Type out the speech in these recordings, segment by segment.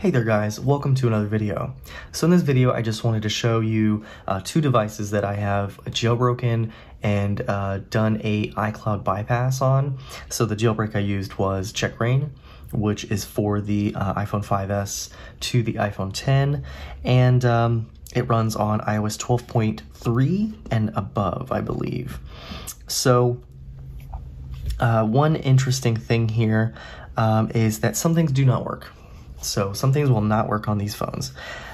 Hey there guys, welcome to another video. So in this video, I just wanted to show you two devices that I have jailbroken and done a iCloud bypass on. So the jailbreak I used was Checkra1n, which is for the iPhone 5S to the iPhone 10, and it runs on iOS 12.3 and above, I believe. So one interesting thing here is that some things do not work. So some things will not work on these phones.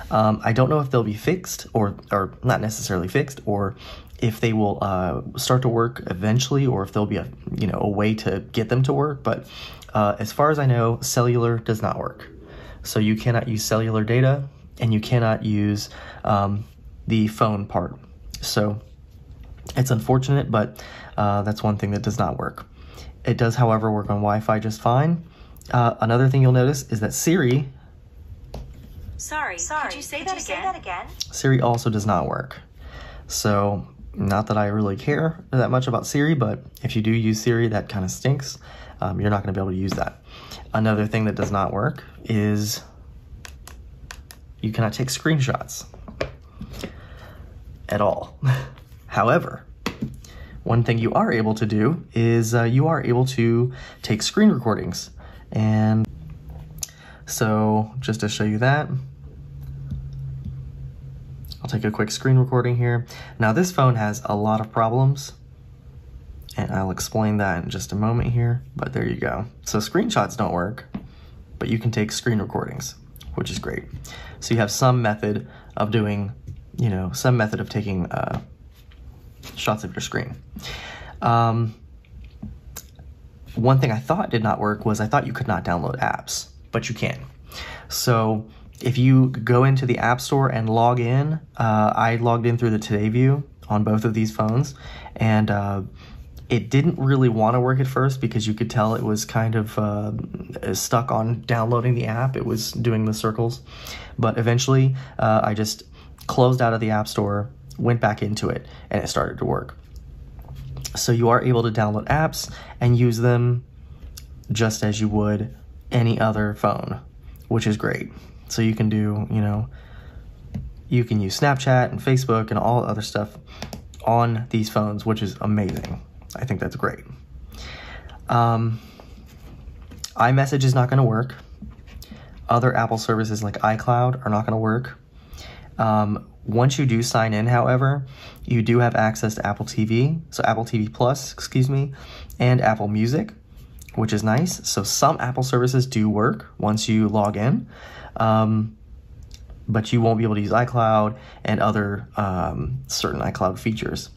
I don't know if they'll be fixed or not necessarily fixed, or if they will start to work eventually, or if there'll be a way to get them to work. But as far as I know, cellular does not work. So you cannot use cellular data and you cannot use the phone part. So it's unfortunate, but that's one thing that does not work. It does, however, work on Wi-Fi just fine. Another thing you'll notice is that Siri... Sorry, could you say that again? Siri also does not work. So, not that I really care that much about Siri, but if you do use Siri, that kind of stinks. You're not going to be able to use that. Another thing that does not work is you cannot take screenshots at all. However, one thing you are able to do is you are able to take screen recordings. And so just to show you that, I'll take a quick screen recording here. Now this phone has a lot of problems and I'll explain that in just a moment here, but there you go. So screenshots don't work, but you can take screen recordings, which is great. So you have some method of doing, some method of taking shots of your screen. One thing I thought did not work was I thought you could not download apps, but you can. So if you go into the App Store and log in, I logged in through the Today View on both of these phones, and it didn't really want to work at first because you could tell it was kind of stuck on downloading the app. It was doing the circles, but eventually I just closed out of the App Store, went back into it, and it started to work. So you are able to download apps and use them just as you would any other phone, which is great. So you can do, you can use Snapchat and Facebook and all other stuff on these phones, which is amazing. I think that's great. iMessage is not going to work. Other Apple services like iCloud are not going to work. Once you do sign in, however, you do have access to Apple TV, so Apple TV Plus, and Apple Music, which is nice. So some Apple services do work once you log in, but you won't be able to use iCloud and other certain iCloud features.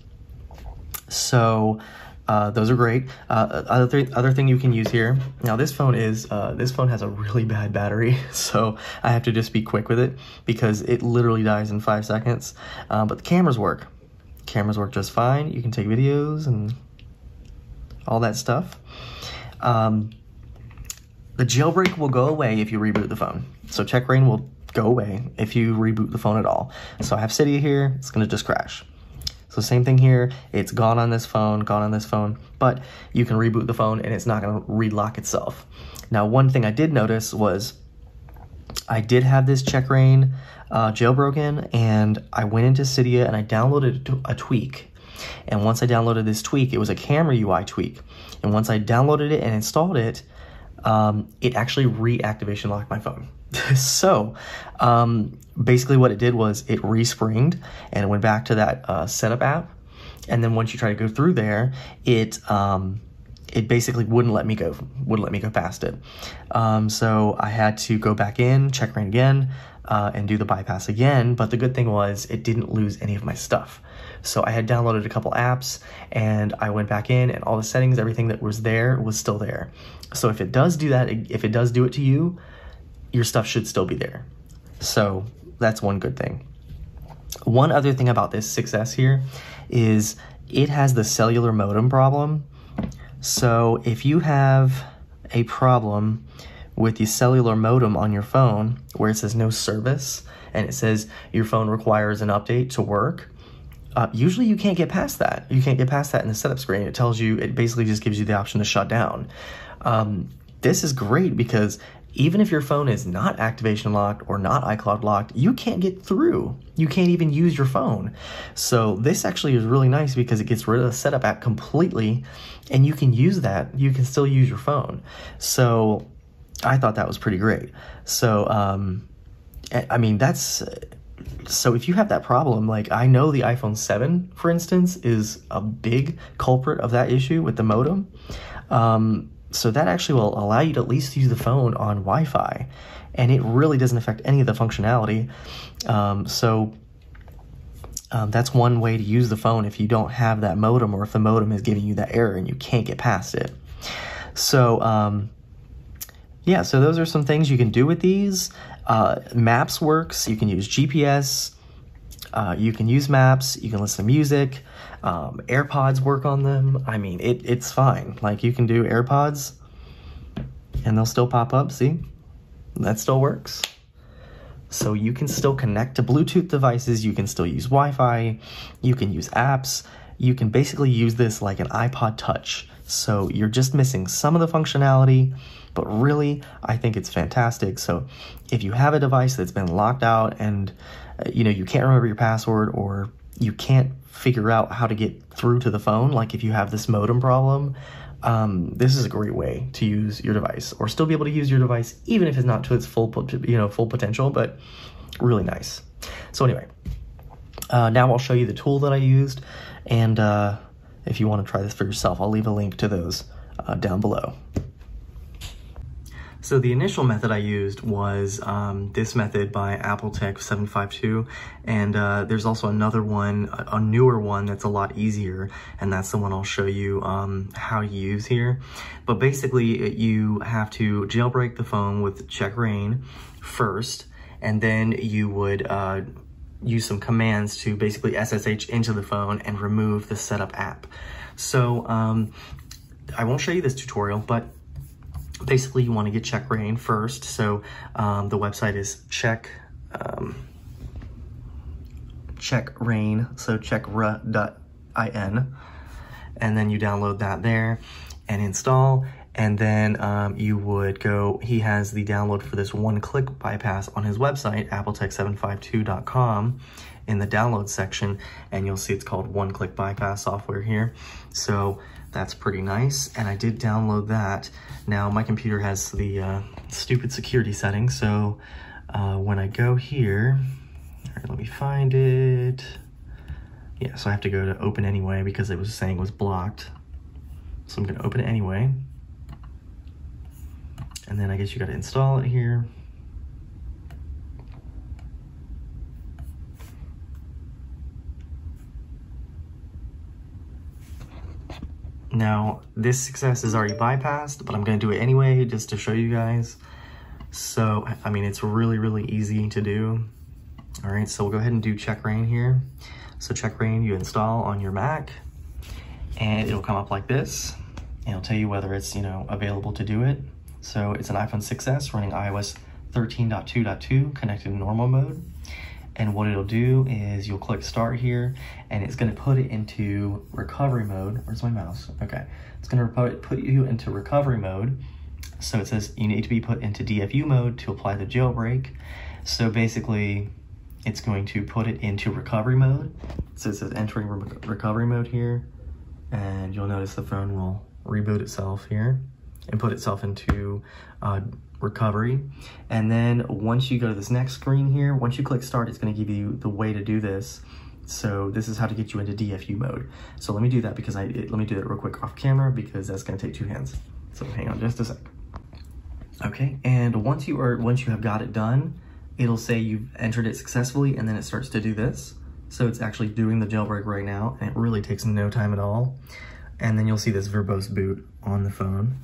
So those are great. Other thing you can use here. Now this phone has a really bad battery, so I have to just be quick with it because it literally dies in 5 seconds. But the cameras work. Cameras work just fine. You can take videos and all that stuff. The jailbreak will go away if you reboot the phone. So Checkra1n will go away if you reboot the phone at all. So I have Cydia here. It's gonna just crash. So same thing here, it's gone on this phone, but you can reboot the phone and it's not gonna relock itself. Now, one thing I did notice was I did have this Checkra1n jailbroken, and I went into Cydia and I downloaded a tweak. And once I downloaded this tweak, it was a camera UI tweak. And once I downloaded it and installed it, it actually reactivation locked my phone. So basically what it did was it respringed and it went back to that setup app, and then once you try to go through there, it basically wouldn't let me go past it. So I had to go back in, Checkra1n again, and do the bypass again. But the good thing was it didn't lose any of my stuff. So I had downloaded a couple apps and I went back in, and all the settings, everything that was there was still there. So if it does do that, if it does do it to you, your stuff should still be there. So that's one good thing. One other thing about this 6S here is it has the cellular modem problem. So if you have a problem with the cellular modem on your phone where it says no service and it says your phone requires an update to work, usually you can't get past that. You can't get past that in the setup screen. It basically just gives you the option to shut down. This is great because Even if your phone is not activation locked or not iCloud locked, you can't get through. You can't even use your phone. So this actually is really nice because it gets rid of the setup app completely and you can use that. You can still use your phone. So I thought that was pretty great. So, I mean, that's... So if you have that problem, like I know the iPhone 7, for instance, is a big culprit of that issue with the modem. So that actually will allow you to at least use the phone on Wi-Fi, and it really doesn't affect any of the functionality. That's one way to use the phone if you don't have that modem, or if the modem is giving you that error and you can't get past it. So yeah, so those are some things you can do with these. Maps works. You can use GPS. You can use maps. You can listen to music. AirPods work on them. I mean, it's fine. Like, you can do AirPods and they'll still pop up. See, that still works. So you can still connect to Bluetooth devices. You can still use Wi-Fi. You can use apps. You can basically use this like an iPod Touch. So you're just missing some of the functionality, but really, I think it's fantastic. So if you have a device that's been locked out and you know, you can't remember your password, or you can't figure out how to get through to the phone, like if you have this modem problem, this is a great way to use your device, or still be able to use your device even if it's not to its full, you know, full potential, but really nice. So anyway, now I'll show you the tool that I used, and if you want to try this for yourself, I'll leave a link to those down below. So the initial method I used was this method by AppleTech752, and there's also another one, a newer one that's a lot easier, and that's the one I'll show you how you use here. But basically, you have to jailbreak the phone with Checkra1n first, and then you would use some commands to basically SSH into the phone and remove the setup app. So I won't show you this tutorial, but basically, you want to get Checkra1n first. So the website is Checkra1n, so Checkra1n, and then you download that there and install, and then you would go, he has the download for this one-click bypass on his website, appletech752.com, in the download section, and you'll see it's called one-click bypass software here. So that's pretty nice, and I did download that. Now my computer has the stupid security setting, so when I go here, all right, let me find it. Yeah, so I have to go to open anyway because it was saying it was blocked. So I'm gonna open it anyway. And then I guess you gotta install it here. Now, this success is already bypassed, but I'm going to do it anyway just to show you guys. So, I mean, it's really, really easy to do. All right, so we'll go ahead and do Checkra1n here. So Checkra1n, you install on your Mac, and it'll come up like this. And it'll tell you whether it's, you know, available to do it. So it's an iPhone 6S running iOS 13.2.2 connected in normal mode. And what it'll do is you'll click start here, and it's gonna put it into recovery mode. Where's my mouse? Okay. It's gonna put you into recovery mode. So it says you need to be put into DFU mode to apply the jailbreak. So basically, it's going to put it into recovery mode. So it says entering recovery mode here, and you'll notice the phone will reboot itself here and put itself into recovery. And then once you go to this next screen here, once you click start, it's going to give you the way to do this. So this is how to get you into DFU mode. So let me do that because let me do that real quick off camera because that's going to take two hands. So hang on just a sec. Okay, and once you have got it done, it'll say you've entered it successfully, and then it starts to do this. So it's actually doing the jailbreak right now, and it really takes no time at all. And then you'll see this verbose boot on the phone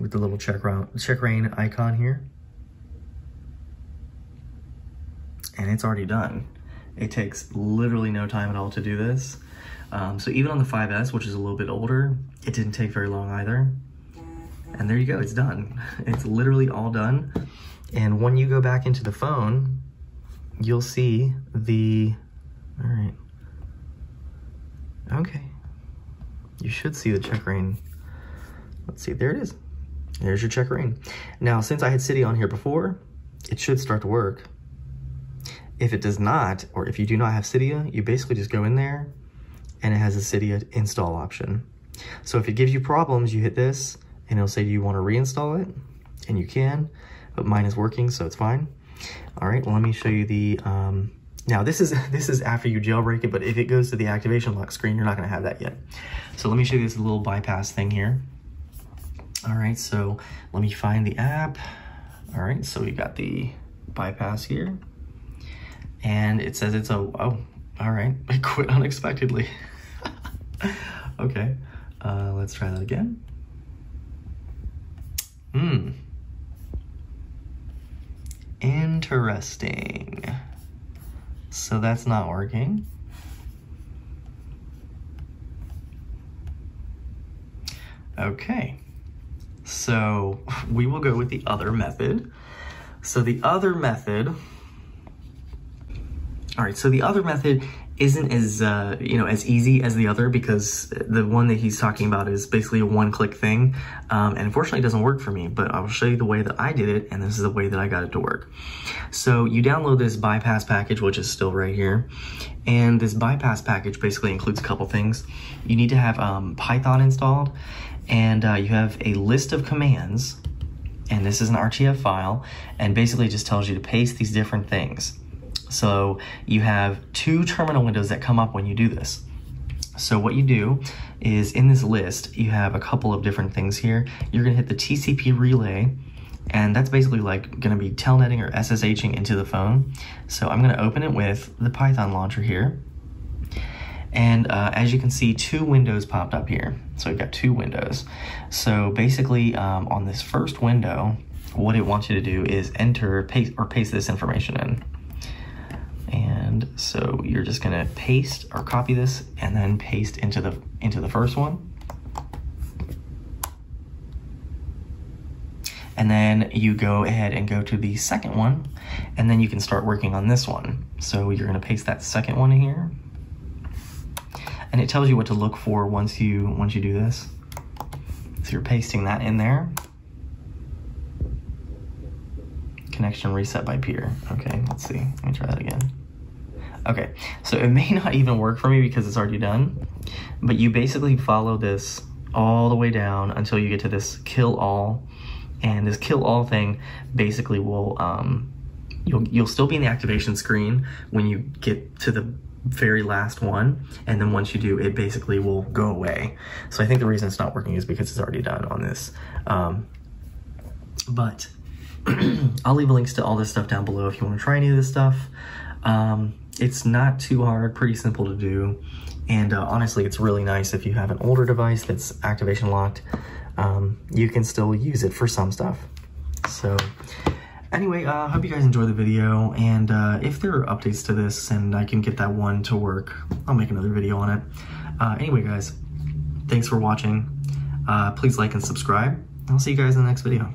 with the little Checkra1n icon here. And it's already done. It takes literally no time at all to do this. So even on the 5S, which is a little bit older, it didn't take very long either. And there you go, it's done. It's literally all done. And when you go back into the phone, you'll see the, all right. Okay. You should see the Checkra1n. Let's see, there it is. There's your Checkra1n. Now, since I had Cydia on here before, it should start to work. If it does not, or if you do not have Cydia, you basically just go in there and it has a Cydia install option. So if it gives you problems, you hit this and it'll say you want to reinstall it, and you can, but mine is working, so it's fine. All right, well, let me show you the, now this is after you jailbreak it, but if it goes to the activation lock screen, you're not gonna have that yet. So let me show you this little bypass thing here. All right, so let me find the app. All right, so we've got the bypass here. And it says it's a, oh, all right, I quit unexpectedly. Okay, let's try that again. Hmm. Interesting. So that's not working. Okay, so we will go with the other method. So the other method, all right, so the other method isn't as, you know, as easy as the other, because the one that he's talking about is basically a one-click thing. And unfortunately, it doesn't work for me, but I will show you the way that I did it, and this is the way that I got it to work. So you download this bypass package, which is still right here. And this bypass package basically includes a couple things. You need to have Python installed, and you have a list of commands, and this is an RTF file, and basically just tells you to paste these different things. So you have two terminal windows that come up when you do this. So what you do is, in this list, you have a couple of different things here. You're gonna hit the TCP relay, and that's basically like gonna be telnetting or SSHing into the phone. So I'm gonna open it with the Python launcher here. And as you can see, two windows popped up here. So we've got two windows. So basically on this first window, what it wants you to do is paste this information in. And so you're just gonna paste or copy this and then paste into the first one. And then you go ahead and go to the second one, and then you can start working on this one. So you're gonna paste that second one in here. And it tells you what to look for once you do this. So you're pasting that in there. Connection reset by peer. Okay, let's see, let me try that again. Okay, so it may not even work for me because it's already done, but you basically follow this all the way down until you get to this kill all, and this kill all thing basically will, you'll still be in the activation screen when you get to the very last one, and then once you do, it basically will go away. So I think the reason it's not working is because it's already done on this, but I'll leave links to all this stuff down below if you want to try any of this stuff. It's not too hard, pretty simple to do, and honestly, it's really nice if you have an older device that's activation locked. You can still use it for some stuff. So anyway, I hope you guys enjoy the video, and if there are updates to this and I can get that one to work, I'll make another video on it. Anyway guys, thanks for watching. Please like and subscribe. I'll see you guys in the next video.